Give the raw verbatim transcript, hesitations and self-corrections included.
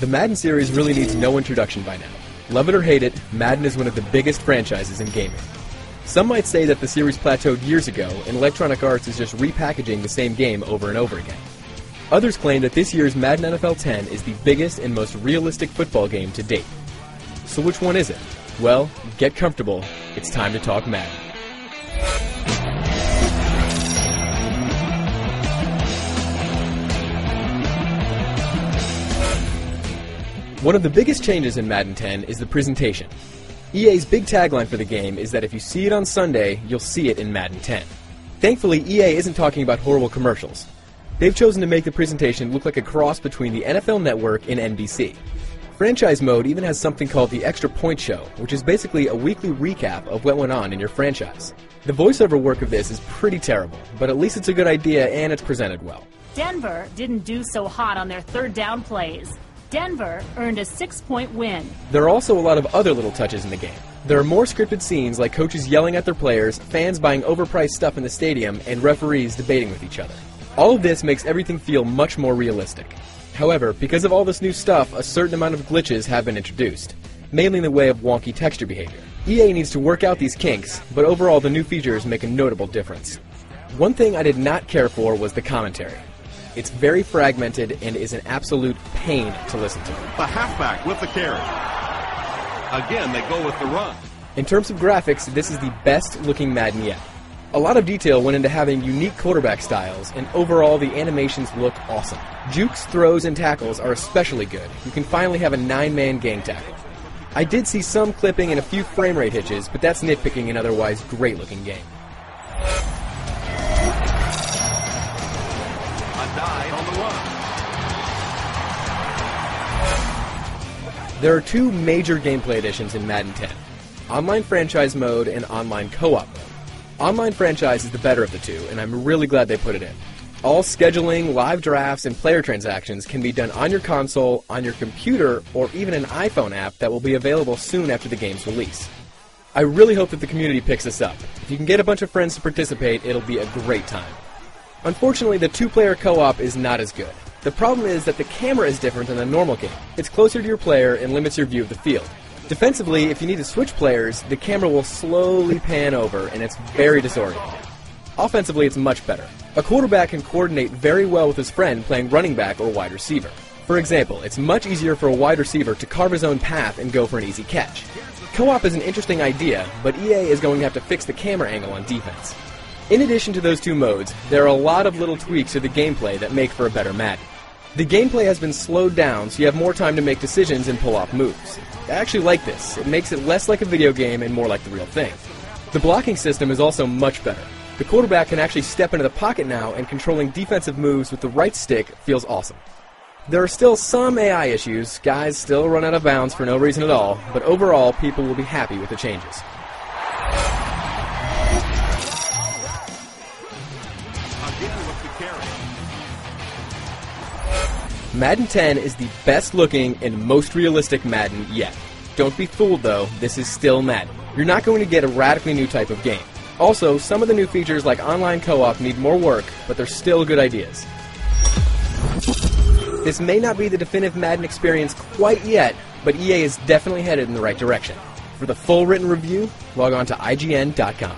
The Madden series really needs no introduction by now. Love it or hate it, Madden is one of the biggest franchises in gaming. Some might say that the series plateaued years ago, and Electronic Arts is just repackaging the same game over and over again. Others claim that this year's Madden N F L ten is the biggest and most realistic football game to date. So which one is it? Well, get comfortable, it's time to talk Madden. One of the biggest changes in Madden ten is the presentation. E A's big tagline for the game is that if you see it on Sunday, you'll see it in Madden ten. Thankfully, E A isn't talking about horrible commercials. They've chosen to make the presentation look like a cross between the N F L Network and N B C. Franchise mode even has something called the Extra Point Show, which is basically a weekly recap of what went on in your franchise. The voiceover work of this is pretty terrible, but at least it's a good idea and it's presented well. Denver didn't do so hot on their third down plays. Denver earned a six-point win. There are also a lot of other little touches in the game. There are more scripted scenes like coaches yelling at their players, fans buying overpriced stuff in the stadium, and referees debating with each other. All of this makes everything feel much more realistic. However, because of all this new stuff, a certain amount of glitches have been introduced, mainly in the way of wonky texture behavior. E A needs to work out these kinks, but overall the new features make a notable difference. One thing I did not care for was the commentary. It's very fragmented and is an absolute pain to listen to. The halfback with the carry. Again, they go with the run. In terms of graphics, this is the best looking Madden yet. A lot of detail went into having unique quarterback styles, and overall the animations look awesome. Jukes, throws, and tackles are especially good. You can finally have a nine-man gang tackle. I did see some clipping and a few frame rate hitches, but that's nitpicking an otherwise great looking game. There are two major gameplay additions in Madden ten, Online Franchise Mode and Online Co-op Mode. Online Franchise is the better of the two, and I'm really glad they put it in. All scheduling, live drafts, and player transactions can be done on your console, on your computer, or even an iPhone app that will be available soon after the game's release. I really hope that the community picks this up. If you can get a bunch of friends to participate, it'll be a great time. Unfortunately, the two-player co-op is not as good. The problem is that the camera is different than the normal game. It's closer to your player and limits your view of the field. Defensively, if you need to switch players, the camera will slowly pan over and it's very disorienting. Offensively, it's much better. A quarterback can coordinate very well with his friend playing running back or wide receiver. For example, it's much easier for a wide receiver to carve his own path and go for an easy catch. Co-op is an interesting idea, but E A is going to have to fix the camera angle on defense. In addition to those two modes, there are a lot of little tweaks to the gameplay that make for a better Madden. The gameplay has been slowed down, so you have more time to make decisions and pull off moves. I actually like this. It makes it less like a video game and more like the real thing. The blocking system is also much better. The quarterback can actually step into the pocket now, and controlling defensive moves with the right stick feels awesome. There are still some A I issues. Guys still run out of bounds for no reason at all, but overall, people will be happy with the changes. Madden ten is the best looking and most realistic Madden yet. Don't be fooled though, this is still Madden. You're not going to get a radically new type of game. Also, some of the new features like online co-op need more work, but they're still good ideas. This may not be the definitive Madden experience quite yet, but E A is definitely headed in the right direction. For the full written review, log on to I G N dot com.